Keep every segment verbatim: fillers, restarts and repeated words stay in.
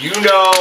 You know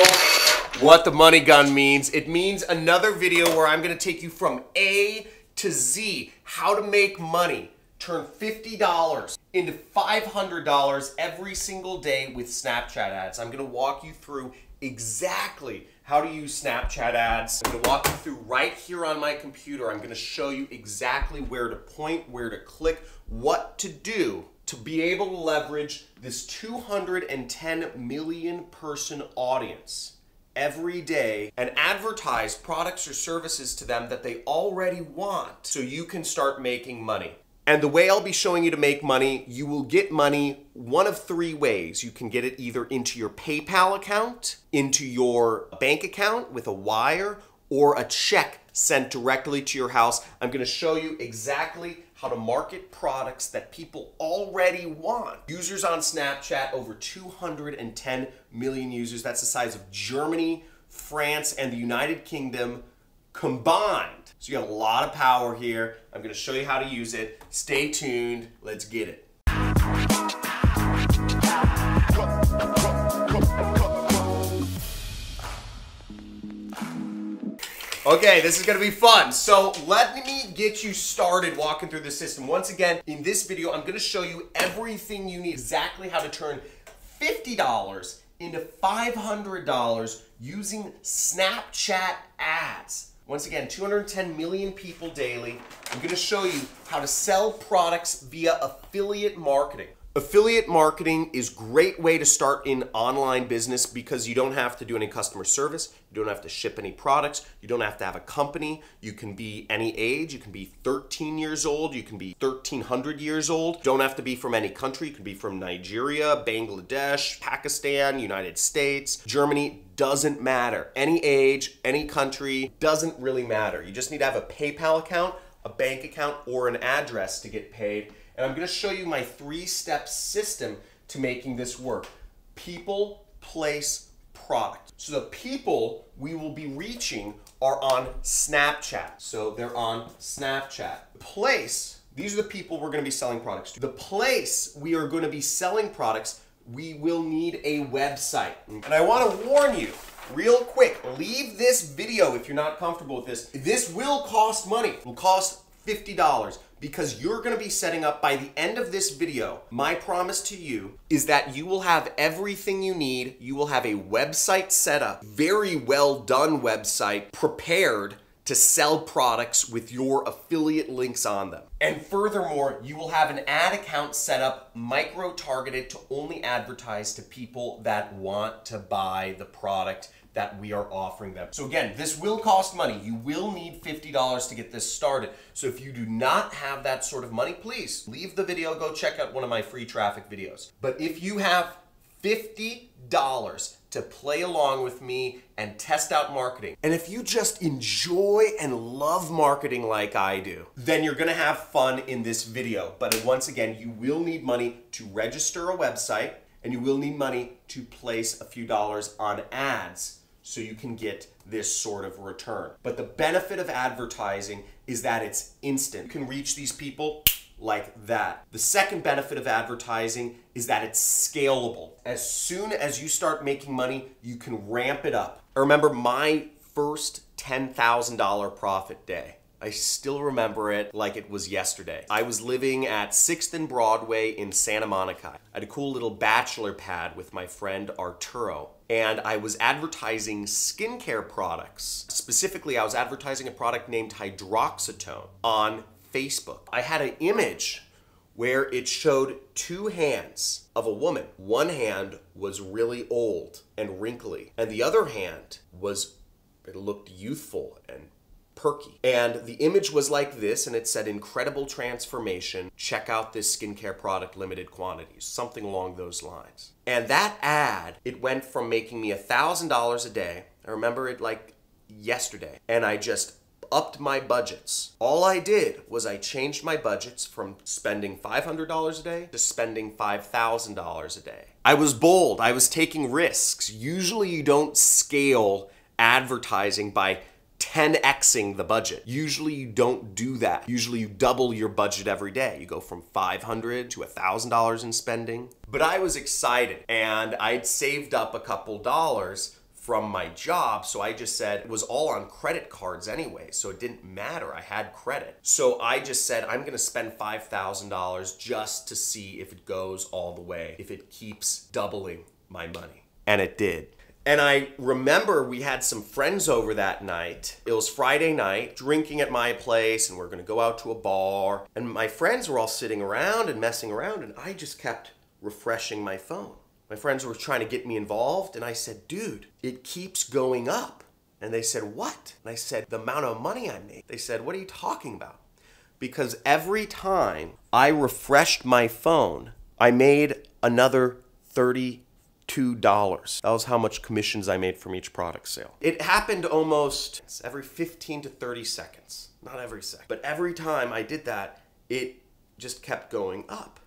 what the money gun means. It means another video where I'm gonna take you from A to Z, how to make money. Turn fifty dollars into five hundred dollars every single day with Snapchat ads. I'm gonna walk you through exactly how to use Snapchat ads. I'm gonna walk you through right here on my computer. I'm gonna show you exactly where to point, where to click, what to do to be able to leverage this two hundred ten million person audience every day and advertise products or services to them that they already want so you can start making money. And the way I'll be showing you to make money, you will get money one of three ways. You can get it either into your PayPal account, into your bank account with a wire, or a check sent directly to your house. I'm gonna show you exactly how to market products that people already want. Users on Snapchat, over two hundred ten million users. That's the size of Germany, France, and the United Kingdom combined. So you have a lot of power here. I'm gonna show you how to use it. Stay tuned, let's get it. Okay, this is gonna be fun. So let me get you started walking through the system. Once again, in this video, I'm gonna show you everything you need, exactly how to turn fifty dollars into five hundred dollars using Snapchat ads. Once again, two hundred ten million people daily. I'm gonna show you how to sell products via affiliate marketing. Affiliate marketing is a great way to start in online business because you don't have to do any customer service, you don't have to ship any products, you don't have to have a company, you can be any age, you can be thirteen years old, you can be thirteen hundred years old, you don't have to be from any country, you can be from Nigeria, Bangladesh, Pakistan, United States, Germany. Doesn't matter. Any age, any country, doesn't really matter. You just need to have a PayPal account, a bank account, or an address to get paid. And I'm gonna show you my three-step system to making this work. People, place, product. So the people we will be reaching are on Snapchat. So they're on Snapchat. Place, these are the people we're gonna be selling products to. The place we are gonna be selling products, we will need a website. And I wanna warn you, real quick, leave this video if you're not comfortable with this. This will cost money. It will cost fifty dollars because you're gonna be setting up, by the end of this video, my promise to you is that you will have everything you need. You will have a website set up, very well done website, prepared to sell products with your affiliate links on them. And furthermore, you will have an ad account set up, micro-targeted to only advertise to people that want to buy the product that we are offering them. So again, this will cost money. You will need fifty dollars to get this started. So if you do not have that sort of money, please leave the video, go check out one of my free traffic videos. But if you have fifty dollars to play along with me and test out marketing, and if you just enjoy and love marketing like I do, then you're gonna have fun in this video. But once again, you will need money to register a website, and you will need money to place a few dollars on ads so you can get this sort of return. But the benefit of advertising is that it's instant. You can reach these people like that. The second benefit of advertising is that it's scalable. As soon as you start making money, you can ramp it up. I remember my first ten thousand dollar profit day. I still remember it like it was yesterday. I was living at sixth and Broadway in Santa Monica. I had a cool little bachelor pad with my friend Arturo, and I was advertising skincare products. Specifically, I was advertising a product named Hydroxatone on Facebook. I had an image where it showed two hands of a woman. One hand was really old and wrinkly, and the other hand was, it looked youthful and perky. And the image was like this, and it said, "Incredible transformation. Check out this skincare product, limited quantities," something along those lines. And that ad, it went from making me one thousand dollars a day, I remember it like yesterday, and I just upped my budgets. All I did was I changed my budgets from spending five hundred dollars a day to spending five thousand dollars a day. I was bold, I was taking risks. Usually you don't scale advertising by ten X ing the budget. Usually you don't do that. Usually you double your budget every day. You go from five hundred dollars to one thousand dollars in spending. But I was excited and I'd saved up a couple dollars from my job, so I just said, it was all on credit cards anyway, so it didn't matter, I had credit. So I just said, I'm gonna spend five thousand dollars just to see if it goes all the way, if it keeps doubling my money. And it did. And I remember we had some friends over that night. It was Friday night, drinking at my place, and we we're gonna go out to a bar. And my friends were all sitting around and messing around, and I just kept refreshing my phone. My friends were trying to get me involved, and I said, dude, it keeps going up. And they said, what? And I said, the amount of money I made. They said, what are you talking about? Because every time I refreshed my phone, I made another thirty dollars. two dollars. That was how much commissions I made from each product sale. It happened almost every fifteen to thirty seconds, not every second. But every time I did that, it just kept going up.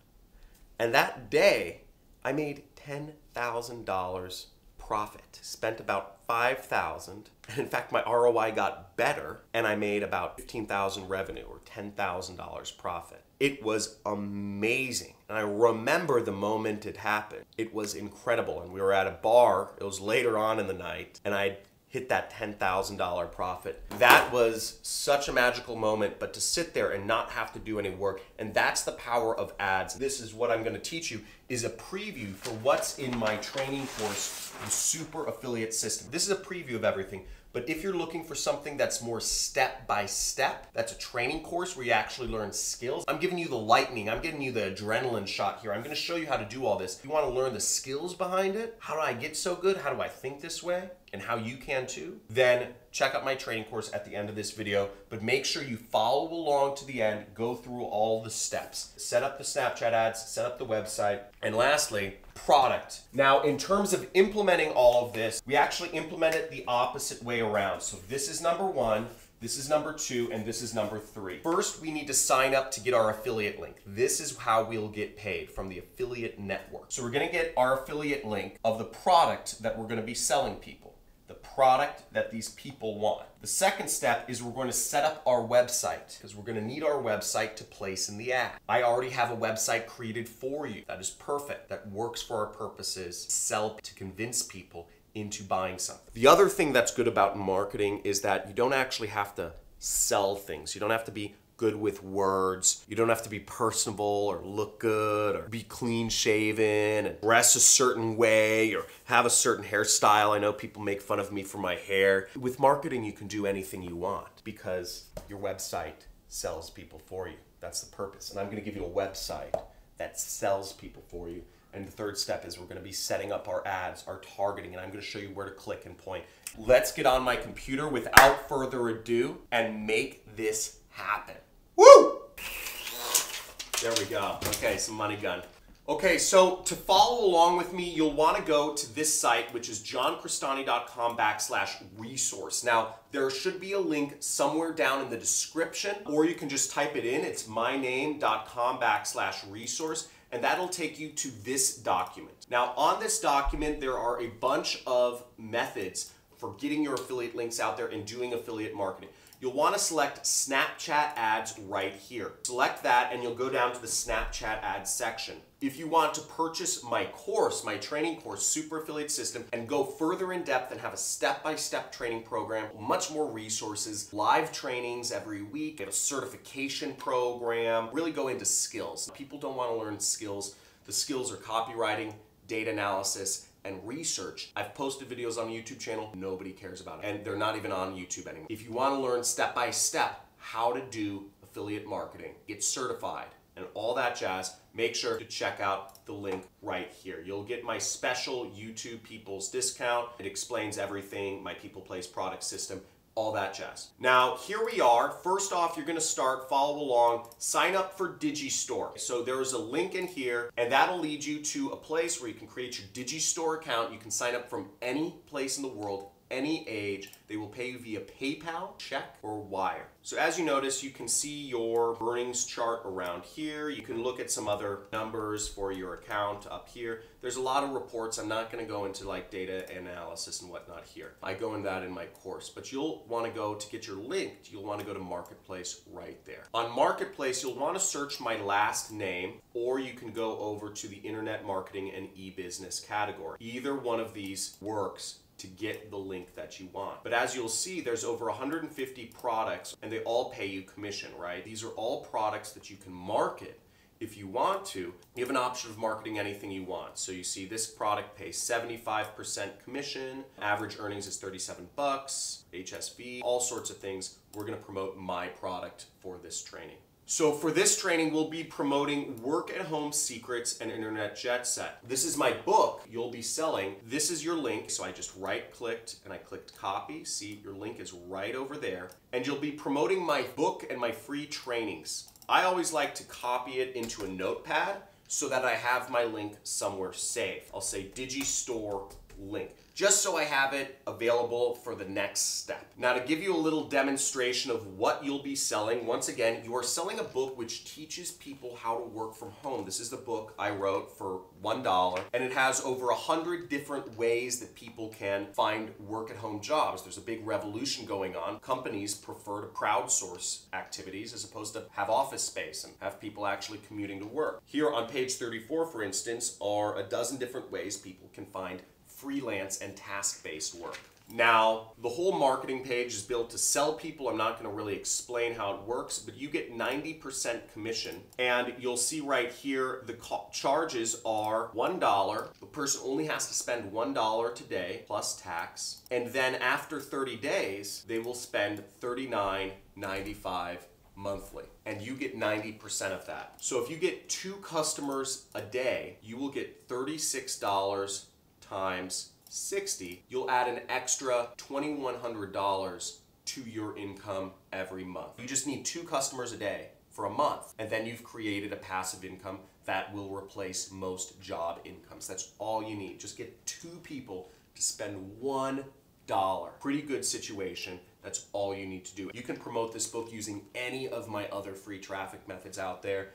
And that day, I made ten thousand dollars profit, spent about five thousand dollars. And in fact, my R O I got better and I made about fifteen thousand dollars revenue or ten thousand dollars profit. It was amazing. And I remember the moment it happened. It was incredible. And we were at a bar, it was later on in the night, and I hit that ten thousand dollars profit. That was such a magical moment, but to sit there and not have to do any work, and that's the power of ads. This is what I'm gonna teach you, is a preview for what's in my training course, the Super Affiliate System. This is a preview of everything. But if you're looking for something that's more step-by-step, that's a training course where you actually learn skills. I'm giving you the lightning. I'm giving you the adrenaline shot here. I'm gonna show you how to do all this. If you wanna learn the skills behind it, how do I get so good? How do I think this way? And how you can too? Then check out my training course at the end of this video, but make sure you follow along to the end, go through all the steps. Set up the Snapchat ads, set up the website, and lastly, product. Now, in terms of implementing all of this, we actually implement it the opposite way around. So this is number one, this is number two, and this is number three. First, we need to sign up to get our affiliate link. This is how we'll get paid from the affiliate network. So we're gonna get our affiliate link of the product that we're gonna be selling people, the product that these people want. The second step is we're going to set up our website because we're going to need our website to place in the ad. I already have a website created for you. That is perfect. That works for our purposes. Sell to convince people into buying something. The other thing that's good about marketing is that you don't actually have to sell things. You don't have to be good with words. You don't have to be personable or look good or be clean shaven and dress a certain way or have a certain hairstyle. I know people make fun of me for my hair. With marketing, you can do anything you want because your website sells people for you. That's the purpose. And I'm gonna give you a website that sells people for you. And the third step is we're gonna be setting up our ads, our targeting, and I'm gonna show you where to click and point. Let's get on my computer without further ado and make this happen. Woo! There we go. Okay, some money gun. Okay, so to follow along with me, you'll want to go to this site, which is johncrestani.com backslash resource. Now, there should be a link somewhere down in the description, or you can just type it in. It's myname.com backslash resource, and that'll take you to this document. Now, on this document, there are a bunch of methods for getting your affiliate links out there and doing affiliate marketing. You'll want to select Snapchat ads right here. Select that and you'll go down to the Snapchat ads section. If you want to purchase my course, my training course, Super Affiliate System, and go further in depth and have a step-by-step training program, much more resources, live trainings every week, get a certification program, really go into skills. People don't want to learn skills. The skills are copywriting, data analysis, and research. I've posted videos on the YouTube channel, nobody cares about it, and they're not even on YouTube anymore. If you want to learn step-by-step how to do affiliate marketing, get certified, and all that jazz, make sure to check out the link right here. You'll get my special YouTube People's discount. It explains everything, my People Place product system, all that jazz. Now, here we are. First off, you're gonna start, follow along, sign up for DigiStore. So there's a link in here, and that'll lead you to a place where you can create your DigiStore account. You can sign up from any place in the world, any age. They will pay you via PayPal, check, or wire. So as you notice, you can see your earnings chart around here. You can look at some other numbers for your account up here. There's a lot of reports. I'm not going to go into like data analysis and whatnot here. I go into that in my course, but you'll want to go to get your link. You'll want to go to Marketplace right there. On Marketplace, you'll want to search my last name, or you can go over to the Internet Marketing and e-business category. Either one of these works to get the link that you want. But as you'll see, there's over one hundred fifty products and they all pay you commission, right? These are all products that you can market if you want to. You have an option of marketing anything you want. So you see this product pays seventy-five percent commission, average earnings is thirty-seven bucks, H S V, all sorts of things. We're gonna promote my product for this training. So for this training, we'll be promoting Work at Home Secrets and Internet Jet Set. This is my book you'll be selling. This is your link. So I just right clicked and I clicked copy. See, your link is right over there. And you'll be promoting my book and my free trainings. I always like to copy it into a notepad so that I have my link somewhere safe. I'll say DigiStore link, just so I have it available for the next step. Now, to give you a little demonstration of what you'll be selling, once again, you are selling a book which teaches people how to work from home. This is the book I wrote for one dollar, and it has over a hundred different ways that people can find work at home jobs. There's a big revolution going on. Companies prefer to crowdsource activities as opposed to have office space and have people actually commuting to work. Here on page thirty-four, for instance, are a dozen different ways people can find freelance and task-based work. Now, the whole marketing page is built to sell people. I'm not going to really explain how it works, but you get ninety percent commission. And you'll see right here, the charges are one dollar. The person only has to spend one dollar today plus tax. And then after thirty days, they will spend thirty-nine ninety-five monthly, and you get ninety percent of that. So if you get two customers a day, you will get thirty-six dollars times sixty, you'll add an extra twenty-one hundred dollars to your income every month. You just need two customers a day for a month, and then you've created a passive income that will replace most job incomes. That's all you need. Just get two people to spend one dollar. Pretty good situation. That's all you need to do. You can promote this book using any of my other free traffic methods out there.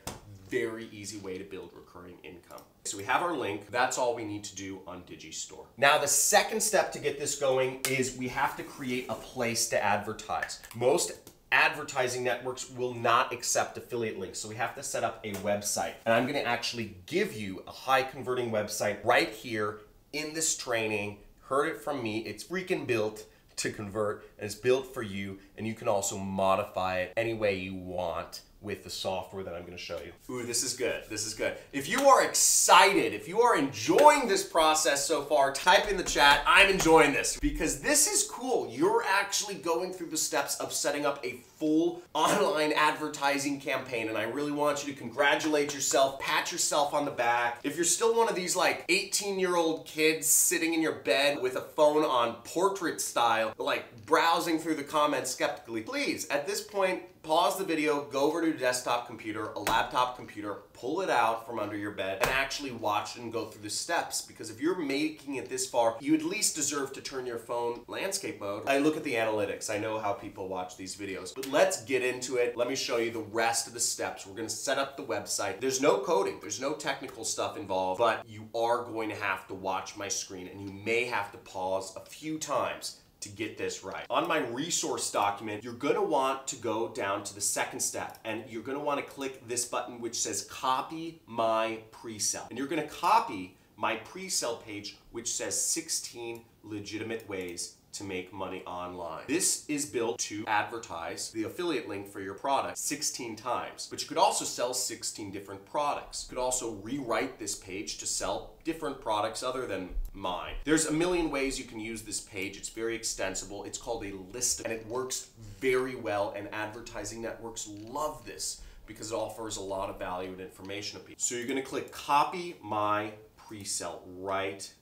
Very easy way to build recurring income. So we have our link. That's all we need to do on DigiStore. Now, the second step to get this going is we have to create a place to advertise. Most advertising networks will not accept affiliate links. So we have to set up a website, and I'm going to actually give you a high converting website right here in this training. Heard it from me. It's freaking built to convert, and it's built for you, and you can also modify it any way you want with the software that I'm going to show you. Ooh, this is good. This is good. If you are excited, if you are enjoying this process so far, type in the chat, I'm enjoying this, because this is cool. You're actually going through the steps of setting up a full online advertising campaign, and I really want you to congratulate yourself, pat yourself on the back. If you're still one of these like eighteen-year-old kids sitting in your bed with a phone on portrait style, like browsing through the comments skeptically, please, at this point, pause the video, go over to your desktop computer, a laptop computer, pull it out from under your bed, and actually watch and go through the steps. Because if you're making it this far, you at least deserve to turn your phone landscape mode. I look at the analytics. I know how people watch these videos. But let's get into it. Let me show you the rest of the steps. We're going to set up the website. There's no coding. There's no technical stuff involved. But you are going to have to watch my screen, and you may have to pause a few times to get this right. On my resource document, you're gonna want to go down to the second step, and you're gonna wanna click this button which says copy my pre-sell. And you're gonna copy my pre-sell page which says sixteen legitimate ways to make money online. This is built to advertise the affiliate link for your product sixteen times, but you could also sell sixteen different products. You could also rewrite this page to sell different products other than mine. There's a million ways you can use this page. It's very extensible. It's called a list, and it works very well, and advertising networks love this because it offers a lot of value and information to people. So you're gonna click copy my pre-sell right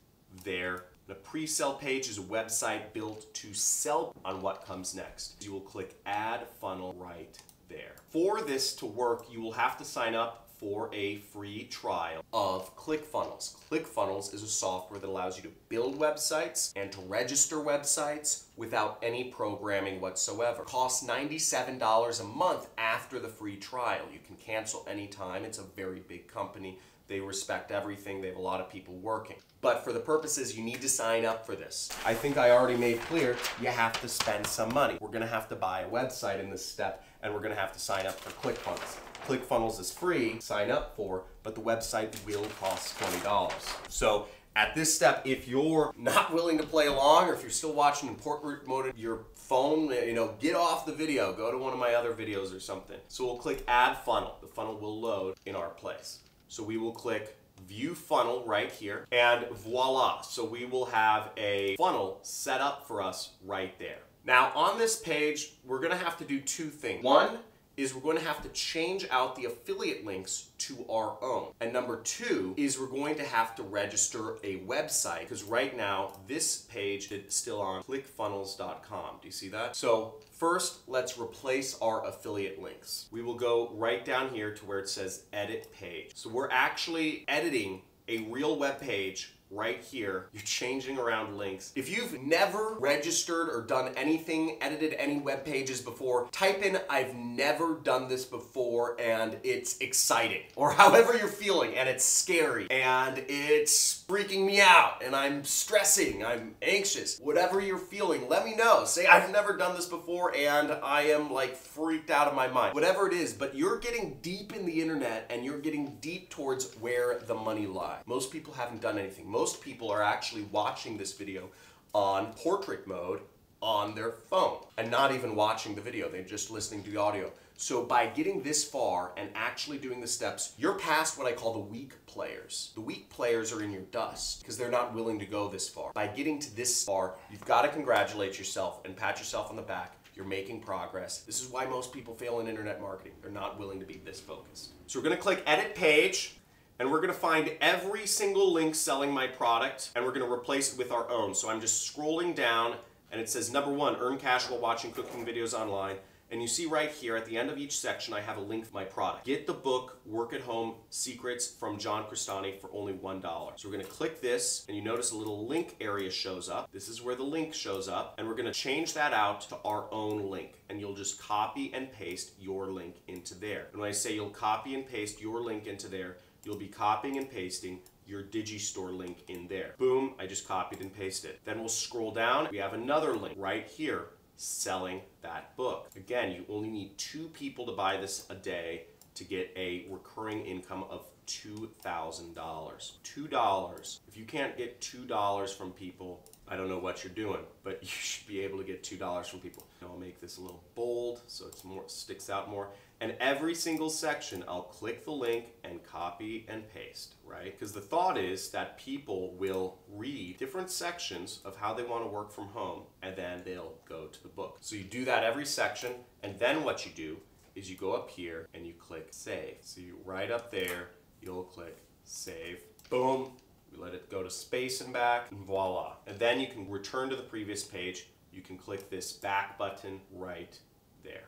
there. The pre-sell page is a website built to sell on what comes next. You will click add funnel right there. For this to work, you will have to sign up for a free trial of ClickFunnels. ClickFunnels is a software that allows you to build websites and to register websites without any programming whatsoever. It costs ninety-seven dollars a month after the free trial. You can cancel anytime. It's a very big company. They respect everything. They have a lot of people working. But for the purposes, you need to sign up for this. I think I already made clear, you have to spend some money. We're gonna have to buy a website in this step, and we're gonna have to sign up for ClickFunnels. ClickFunnels is free, sign up for, but the website will cost twenty dollars. So at this step, if you're not willing to play along, or if you're still watching in portrait mode on your phone, you know, get off the video, go to one of my other videos or something. So we'll click Add Funnel. The funnel will load in our place. So we will click View Funnel right here, and voila. So we will have a funnel set up for us right there. Now on this page, we're gonna have to do two things. One is we're gonna have to change out the affiliate links to our own. And number two is we're going to have to register a website, because right now this page is still on click funnels dot com. Do you see that? So first, let's replace our affiliate links. We will go right down here to where it says edit page. So we're actually editing a real web page right here. You're changing around links. If you've never registered or done anything, edited any web pages before, type in "I've never done this before," and it's exciting, or however you're feeling, and it's scary, and it's freaking me out, and I'm stressing, I'm anxious. Whatever you're feeling, let me know. Say, "I've never done this before and I am like freaked out of my mind." Whatever it is, but you're getting deep in the internet and you're getting deep towards where the money lies. Most people haven't done anything. Most Most people are actually watching this video on portrait mode on their phone and not even watching the video. They're just listening to the audio. So by getting this far and actually doing the steps, you're past what I call the weak players. The weak players are in your dust because they're not willing to go this far. By getting to this far, you've got to congratulate yourself and pat yourself on the back. You're making progress. This is why most people fail in internet marketing. They're not willing to be this focused. So we're going to click Edit Page. And we're gonna find every single link selling my product, and we're gonna replace it with our own. So I'm just scrolling down, and it says number one, earn cash while watching cooking videos online. And you see right here at the end of each section, I have a link for my product. Get the book, Work at Home Secrets from John Crestani for only one dollar. So we're gonna click this, and you notice a little link area shows up. This is where the link shows up, and we're gonna change that out to our own link. And you'll just copy and paste your link into there. And when I say you'll copy and paste your link into there, you'll be copying and pasting your DigiStore link in there. Boom, I just copied and pasted. Then we'll scroll down. We have another link right here, selling that book. Again, you only need two people to buy this a day to get a recurring income of two thousand dollars. two dollars. If you can't get two dollars from people, I don't know what you're doing, but you should be able to get two dollars from people. I'll make this a little bold so it's more sticks out more. And every single section, I'll click the link and copy and paste, right? Because the thought is that people will read different sections of how they want to work from home, and then they'll go to the book. So you do that every section, and then what you do is you go up here and you click Save. So you right up there, you'll click Save. Boom. We let it go to space and back, and voila. And then you can return to the previous page. You can click this back button right there.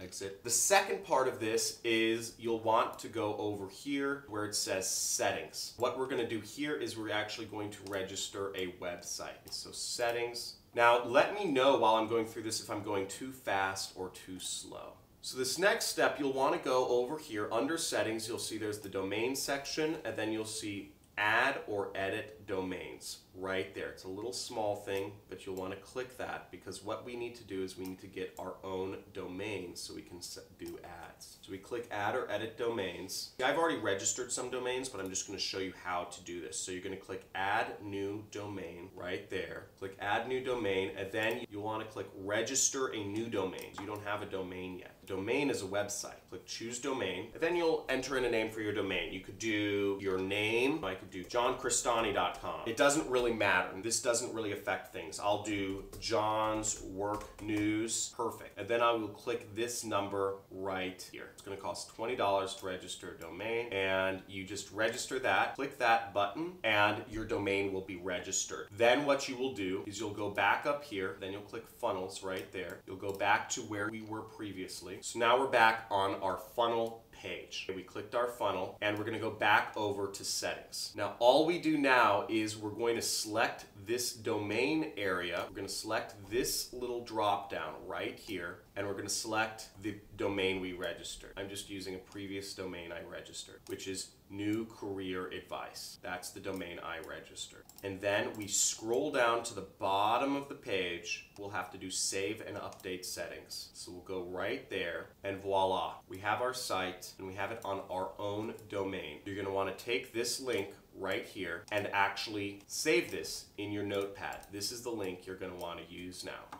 Exit. The second part of this is you'll want to go over here where it says settings. What we're going to do here is we're actually going to register a website. So settings. Now let me know while I'm going through this if I'm going too fast or too slow. So this next step, you'll want to go over here under settings. You'll see there's the domain section, and then you'll see add or edit domains right there. It's a little small thing, but you'll want to click that, because what we need to do is we need to get our own domains so we can do ads. So we click add or edit domains. I've already registered some domains, but I'm just going to show you how to do this. So you're going to click add new domain right there. Click add new domain, and then you'll want to click register a new domain. You don't have a domain yet. Domain is a website. Click choose domain, and then you'll enter in a name for your domain. You could do your name. I could do john crestani dot com. It doesn't really matter. This doesn't really affect things. I'll do John's Work News. Perfect. And then I will click this number right here. It's going to cost twenty dollars to register a domain, and you just register that. Click that button, and your domain will be registered. Then what you will do is you'll go back up here. Then you'll click funnels right there. You'll go back to where we were previously. So now we're back on our funnel page. We clicked our funnel and we're going to go back over to settings. Now all we do now is we're going to select this domain area. We're going to select this little drop down right here and we're going to select the domain we registered. I'm just using a previous domain I registered, which is New Career Advice. That's the domain I registered. And then we scroll down to the bottom of the page. We'll have to do save and update settings. So we'll go right there and voila. We have our site and we have it on our own domain. You're going to want to take this link right here and actually save this in your notepad. This is the link you're going to want to use now.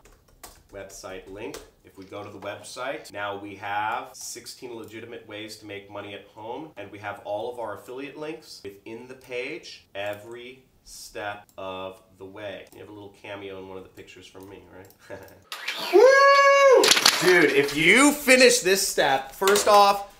Website link. If we go to the website, now we have sixteen legitimate ways to make money at home, and we have all of our affiliate links within the page every step of the way. You have a little cameo in one of the pictures from me, right? Woo! Dude, if you finish this step, first off,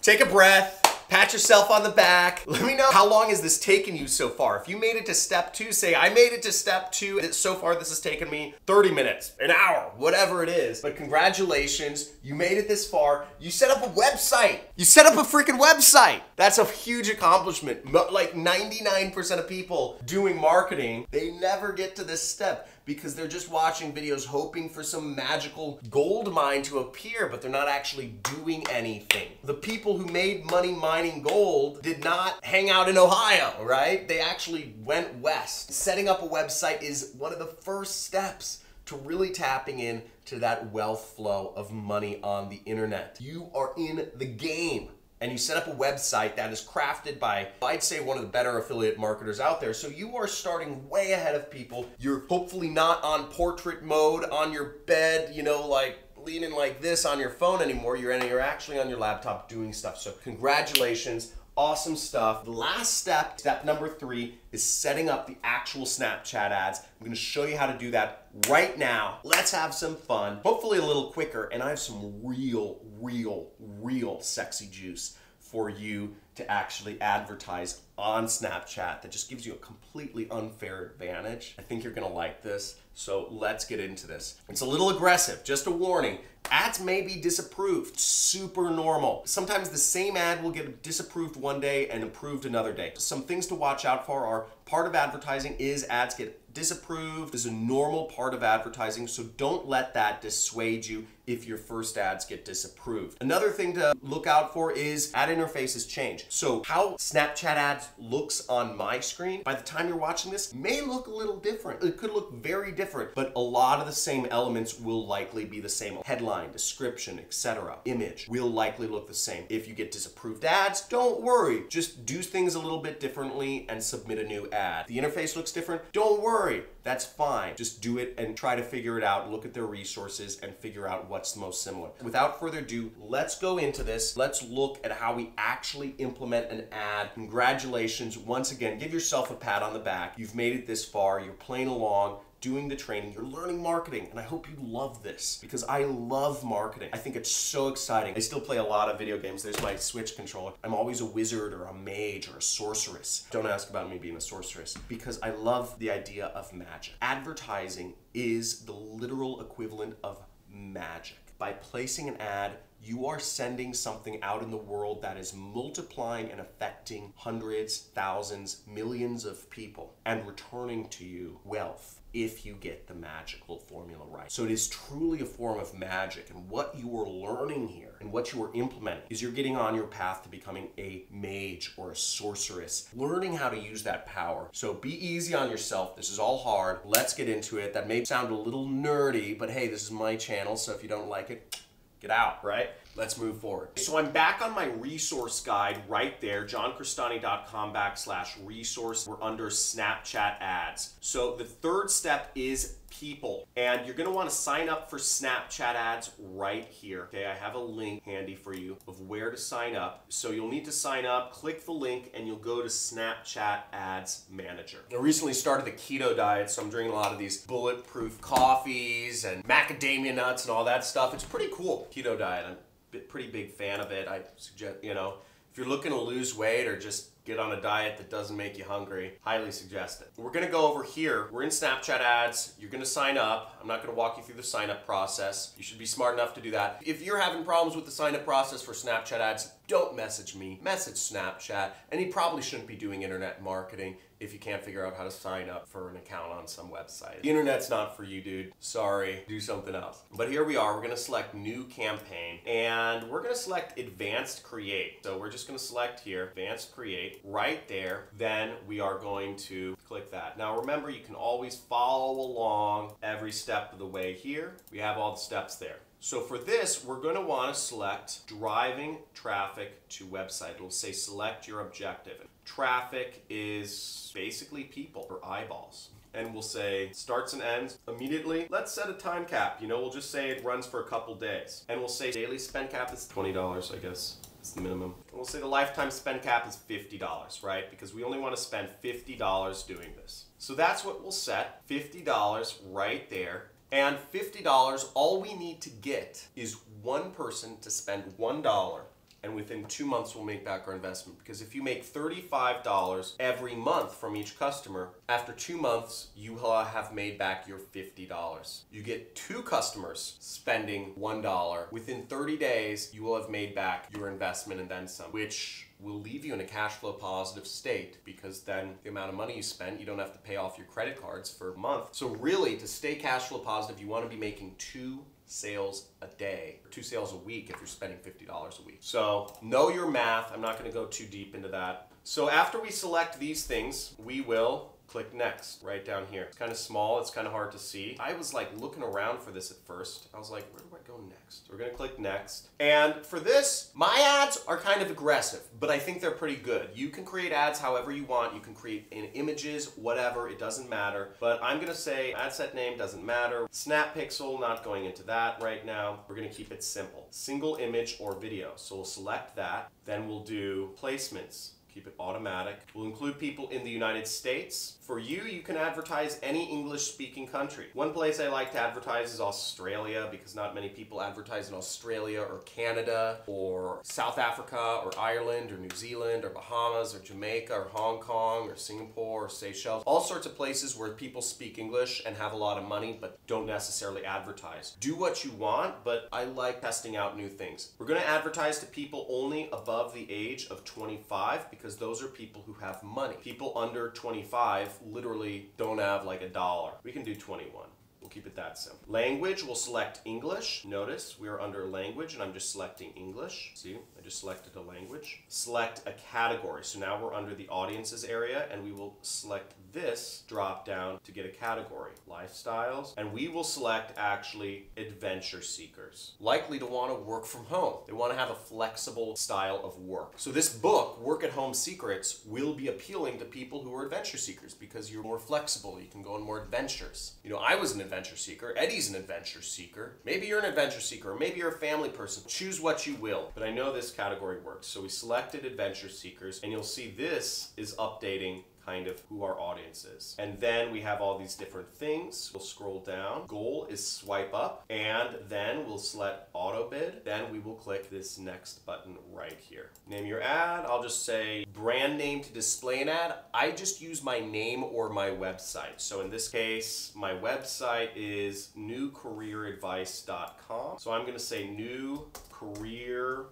take a breath. Pat yourself on the back. Let me know how long has this taken you so far. If you made it to step two, say I made it to step two. So far this has taken me thirty minutes, an hour, whatever it is. But congratulations, you made it this far. You set up a website. You set up a freaking website. That's a huge accomplishment. Like ninety-nine percent of people doing marketing, they never get to this step because they're just watching videos hoping for some magical gold mine to appear, but they're not actually doing anything. The people who made money mining gold did not hang out in Ohio, right? They actually went west. Setting up a website is one of the first steps to really tapping in to that wealth flow of money on the internet. You are in the game. And you set up a website that is crafted by, I'd say, one of the better affiliate marketers out there. So you are starting way ahead of people. You're hopefully not on portrait mode on your bed, you know, like leaning like this on your phone anymore. You're, in, you're actually on your laptop doing stuff. So congratulations. Awesome stuff. The last step, step number three, is setting up the actual Snapchat ads. I'm going to show you how to do that right now. Let's have some fun, hopefully a little quicker, and I have some real, real, real sexy juice for you to actually advertise on Snapchat that just gives you a completely unfair advantage. I think you're going to like this, so let's get into this. It's a little aggressive, just a warning. Ads may be disapproved, super normal. Sometimes the same ad will get disapproved one day and approved another day. Some things to watch out for are part of advertising is ads get disapproved. It's a normal part of advertising, so don't let that dissuade you if your first ads get disapproved. Another thing to look out for is ad interfaces change. So how Snapchat ads looks on my screen, by the time you're watching this, may look a little different. It could look very different, but a lot of the same elements will likely be the same. Headline, description, et cetera, image will likely look the same. If you get disapproved ads, don't worry. Just do things a little bit differently and submit a new ad. The interface looks different, don't worry. That's fine. Just do it and try to figure it out. Look at their resources and figure out what's most similar. Without further ado, let's go into this. Let's look at how we actually implement an ad. Congratulations. Once again, give yourself a pat on the back. You've made it this far. You're playing along, doing the training, you're learning marketing, and I hope you love this because I love marketing. I think it's so exciting. I still play a lot of video games. There's my Switch controller. I'm always a wizard or a mage or a sorceress. Don't ask about me being a sorceress because I love the idea of magic. Advertising is the literal equivalent of magic. By placing an ad, you are sending something out in the world that is multiplying and affecting hundreds, thousands, millions of people and returning to you wealth if you get the magical formula right. So it is truly a form of magic, and what you are learning here and what you are implementing is you're getting on your path to becoming a mage or a sorceress, learning how to use that power. So be easy on yourself. This is all hard. Let's get into it. That may sound a little nerdy, but hey, this is my channel, so if you don't like it, get out, right? Let's move forward. So I'm back on my resource guide right there, johncrestani.com backslash resource. We're under Snapchat ads. So the third step is people, and you're going to want to sign up for Snapchat ads right here. Okay, I have a link handy for you of where to sign up. So you'll need to sign up, click the link, and you'll go to Snapchat Ads Manager. I recently started the keto diet, so I'm drinking a lot of these bulletproof coffees and macadamia nuts and all that stuff. It's pretty cool. Keto diet, I'm a pretty big fan of it. I suggest, you know, if If you're looking to lose weight or just get on a diet that doesn't make you hungry, highly suggest it. We're gonna go over here. We're in Snapchat ads. You're gonna sign up. I'm not gonna walk you through the sign up process. You should be smart enough to do that. If you're having problems with the sign up process for Snapchat ads, don't message me, message Snapchat. And you probably shouldn't be doing internet marketing if you can't figure out how to sign up for an account on some website. The internet's not for you, dude. Sorry, do something else. But here we are, we're gonna select new campaign and we're gonna select advanced create. So we're just gonna select here, advanced create, right there. Then we are going to click that. Now remember, you can always follow along every step of the way here. We have all the steps there. So for this, we're gonna wanna select driving traffic to website. It'll say select your objective. Traffic is basically people or eyeballs. And we'll say starts and ends immediately. Let's set a time cap. You know, we'll just say it runs for a couple days. And we'll say daily spend cap is twenty dollars, I guess. It's the minimum. And we'll say the lifetime spend cap is fifty dollars, right? Because we only wanna spend fifty dollars doing this. So that's what we'll set, fifty dollars right there. And fifty dollars, all we need to get is one person to spend one dollar, and within two months we'll make back our investment. Because if you make thirty-five dollars every month from each customer, after two months you have made back your fifty dollars. You get two customers spending one dollar. Within thirty days, you will have made back your investment and then some, which will leave you in a cash flow positive state, because then the amount of money you spend, you don't have to pay off your credit cards for a month. So really, to stay cash flow positive, you want to be making two sales a day, or two sales a week if you're spending fifty dollars a week. So know your math. I'm not going to go too deep into that. So after we select these things, we will click next right down here. It's kind of small, it's kind of hard to see. I was like looking around for this at first. I was like, where do I go next? We're gonna click next. And for this, my ads are kind of aggressive, but I think they're pretty good. You can create ads however you want. You can create in images, whatever, it doesn't matter. But I'm gonna say ad set name doesn't matter. Snap pixel, not going into that right now. We're gonna keep it simple. Single image or video. So we'll select that. Then we'll do placements. Keep it automatic. We'll include people in the United States. For you, you can advertise any English-speaking country. One place I like to advertise is Australia, because not many people advertise in Australia or Canada or South Africa or Ireland or New Zealand or Bahamas or Jamaica or Hong Kong or Singapore or Seychelles. All sorts of places where people speak English and have a lot of money but don't necessarily advertise. Do what you want, but I like testing out new things. We're gonna advertise to people only above the age of twenty-five, because those are people who have money. People under twenty-five literally don't have like a dollar. We can do twenty-one. We'll keep it that simple. Language, we'll select English. Notice we are under language and I'm just selecting English. See, I just selected a language. Select a category. So now we're under the audiences area, and we will select this drop down to get a category, lifestyles. And we will select actually adventure seekers, likely to want to work from home. They want to have a flexible style of work. So this book, Work at Home Secrets, will be appealing to people who are adventure seekers, because you're more flexible. You can go on more adventures. You know, I was an adventure seeker. Eddie's an adventure seeker. Maybe you're an adventure seeker, or maybe you're a family person. Choose what you will. But I know this category works. So we selected adventure seekers, and you'll see this is updating kind of who our audience is. And then we have all these different things. We'll scroll down. Goal is swipe up, and then we'll select auto bid. Then we will click this next button right here. Name your ad. I'll just say brand name to display an ad. I just use my name or my website. So in this case, my website is new career advice dot com. So I'm gonna say new career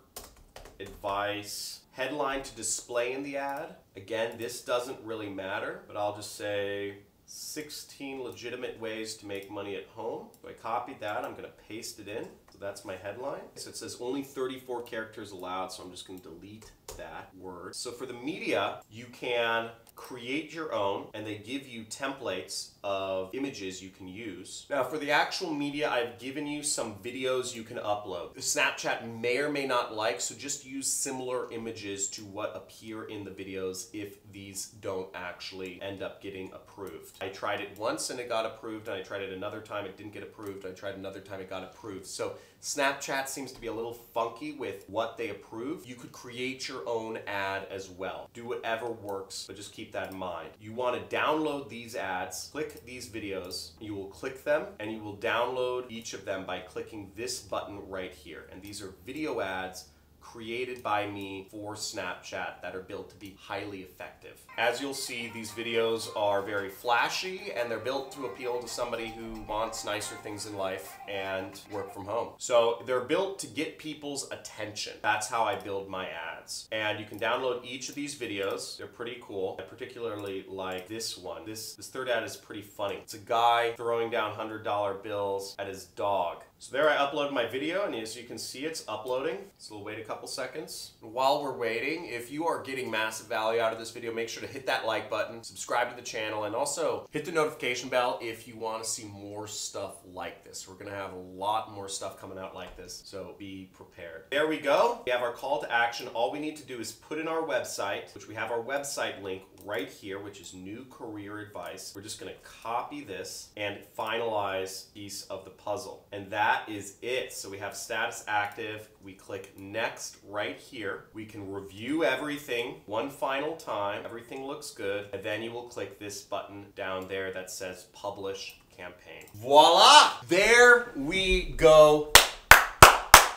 advice. Headline to display in the ad. Again, this doesn't really matter, but I'll just say sixteen legitimate ways to make money at home. So I copied that, I'm gonna paste it in. So that's my headline. So it says only thirty-four characters allowed, so I'm just gonna delete that word. So for the media, you can create your own, and they give you templates of images you can use. Now for the actual media, I've given you some videos you can upload. Snapchat may or may not like, so just use similar images to what appear in the videos if these don't actually end up getting approved. I tried it once and it got approved, and I tried it another time, it didn't get approved. I tried another time, it got approved. So Snapchat seems to be a little funky with what they approve. You could create your own ad as well. Do whatever works, but just keep that in mind. You want to download these ads, click these videos, you will click them, and you will download each of them by clicking this button right here. And these are video ads created by me for Snapchat that are built to be highly effective. As you'll see, these videos are very flashy and they're built to appeal to somebody who wants nicer things in life and work from home. So they're built to get people's attention. That's how I build my ads. And you can download each of these videos. They're pretty cool. I particularly like this one. This, this third ad is pretty funny. It's a guy throwing down one hundred dollar bills at his dog. So there I upload my video, and as you can see, it's uploading. So we'll wait a couple seconds. While we're waiting, if you are getting massive value out of this video, make sure to hit that like button, subscribe to the channel, and also hit the notification bell if you want to see more stuff like this. We're going to have a lot more stuff coming out like this, so be prepared. There we go. We have our call to action. All we need to do is put in our website, which we have our website link right here, which is new career advice. We're just going to copy this and finalize piece of the puzzle. And that That is it. So we have status active. We click next right here. We can review everything one final time. Everything looks good. And then you will click this button down there that says publish campaign. Voila! There we go.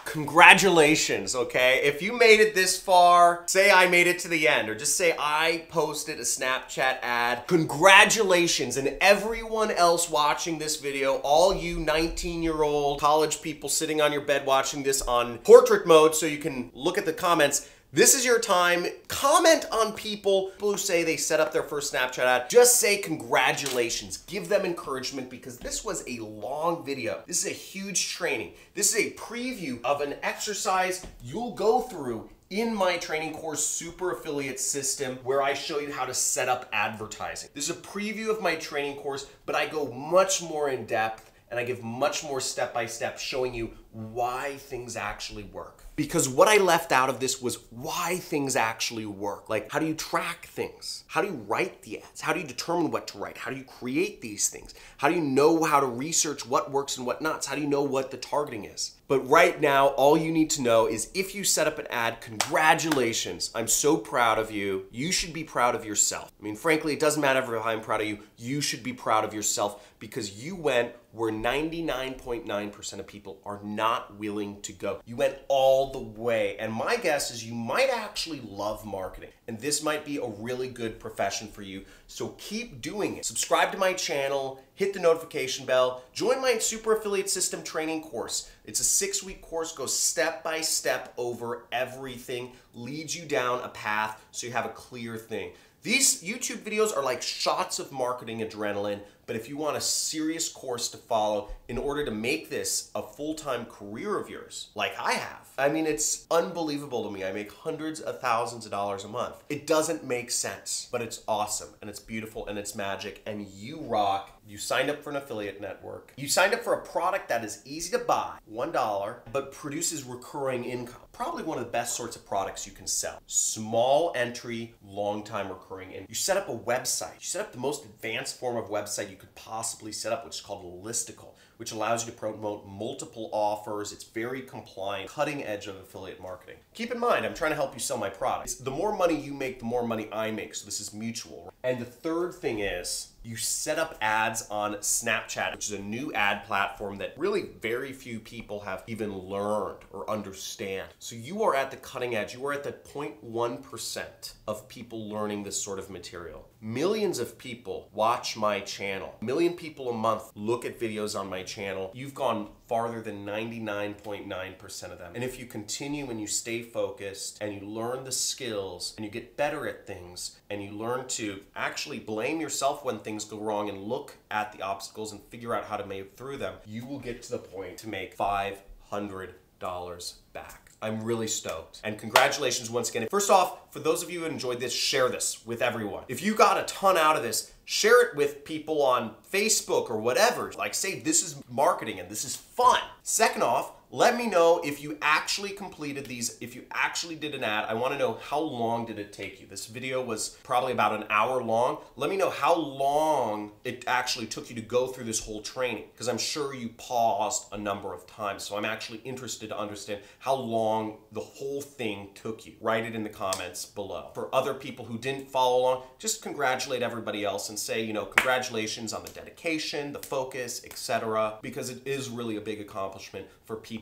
Congratulations, okay? If you made it this far, say I made it to the end, or just say I posted a Snapchat ad. Congratulations, and everyone else watching this video, all you nineteen-year-old college people sitting on your bed watching this on portrait mode so you can look at the comments. This is your time. Comment on people, people who say they set up their first Snapchat ad. Just say congratulations. Give them encouragement, because this was a long video. This is a huge training. This is a preview of an exercise you'll go through in my training course, Super Affiliate System, where I show you how to set up advertising. This is a preview of my training course, but I go much more in depth and I give much more step-by-step showing you why things actually work. Because what I left out of this was why things actually work. Like, how do you track things? How do you write the ads? How do you determine what to write? How do you create these things? How do you know how to research what works and what not? How do you know what the targeting is? But right now, all you need to know is if you set up an ad, congratulations. I'm so proud of you. You should be proud of yourself. I mean, frankly, it doesn't matter if I'm proud of you. You should be proud of yourself, because you went where ninety-nine point nine percent of people are not Not willing to go. You went all the way. And my guess is you might actually love marketing, and this might be a really good profession for you. So keep doing it. Subscribe to my channel, hit the notification bell, join my Super Affiliate System training course. It's a six week course, goes step by step over everything, leads you down a path so you have a clear thing. These YouTube videos are like shots of marketing adrenaline, but if you want a serious course to follow in order to make this a full-time career of yours, like I have, I mean, it's unbelievable to me. I make hundreds of thousands of dollars a month. It doesn't make sense, but it's awesome, and it's beautiful, and it's magic, and you rock. You signed up for an affiliate network. You signed up for a product that is easy to buy, one dollar, but produces recurring income. Probably one of the best sorts of products you can sell. Small entry, long-time recurring income. You set up a website. You set up the most advanced form of website you could possibly set up, which is called a listicle, which allows you to promote multiple offers. It's very compliant, cutting edge of affiliate marketing. Keep in mind, I'm trying to help you sell my products. The more money you make, the more money I make, so this is mutual. And the third thing is, you set up ads on Snapchat, which is a new ad platform that really very few people have even learned or understand. So you are at the cutting edge. You are at the zero point one percent of people learning this sort of material. Millions of people watch my channel. A million people a month look at videos on my channel. You've gone farther than ninety-nine point nine percent of them. And if you continue and you stay focused and you learn the skills and you get better at things and you learn to actually blame yourself when things go wrong and look at the obstacles and figure out how to make it through them, you will get to the point to make five hundred dollars back. I'm really stoked. And congratulations once again. First off, for those of you who enjoyed this, share this with everyone. If you got a ton out of this, share it with people on Facebook or whatever. Like, say this is marketing and this is fun. Second off, let me know if you actually completed these, if you actually did an ad. I want to know how long did it take you. This video was probably about an hour long. Let me know how long it actually took you to go through this whole training, because I'm sure you paused a number of times. So I'm actually interested to understand how long the whole thing took you. Write it in the comments below. For other people who didn't follow along, just congratulate everybody else and say, you know, congratulations on the dedication, the focus, et cetera, because it is really a big accomplishment for people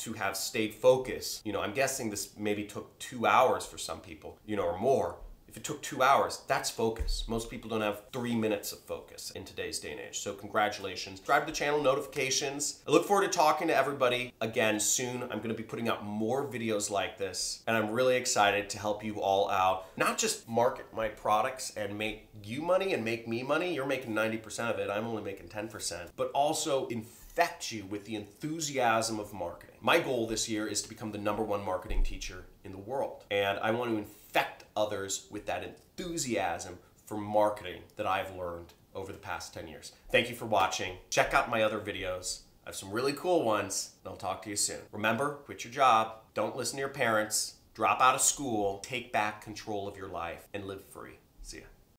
to have stayed focused. You know, I'm guessing this maybe took two hours for some people, you know, or more. If it took two hours, that's focus. Most people don't have three minutes of focus in today's day and age. So congratulations. Subscribe to the channel, notifications. I look forward to talking to everybody again soon. I'm gonna be putting out more videos like this, and I'm really excited to help you all out. Not just market my products and make you money and make me money. You're making ninety percent of it, I'm only making ten percent, but also infect you with the enthusiasm of marketing. My goal this year is to become the number one marketing teacher in the world. And I want to infect others with that enthusiasm for marketing that I've learned over the past ten years. Thank you for watching. Check out my other videos. I have some really cool ones, and I'll talk to you soon. Remember, quit your job. Don't listen to your parents. Drop out of school. Take back control of your life and live free. See ya.